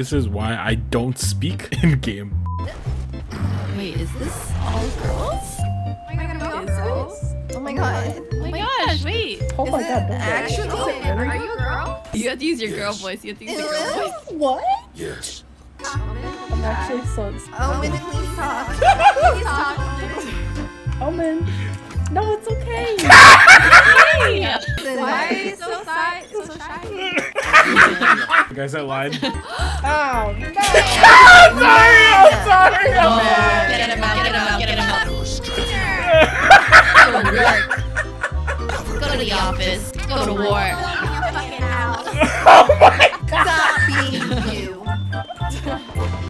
This is why I don't speak in game. Wait, is this all girls? Oh my god. Oh my gosh, wait. Oh my god. Actually, are you a girl? You have to use your girl voice. You have to use your girl voice. What? Yes. I'm actually so excited. Omen, please talk. Please talk. Omen. No, it's okay. Why are you so shy? Guys, I lied. Oh, no. I'm sorry. Oh, get him out. Go to work. Go to the office. Go to war. Oh my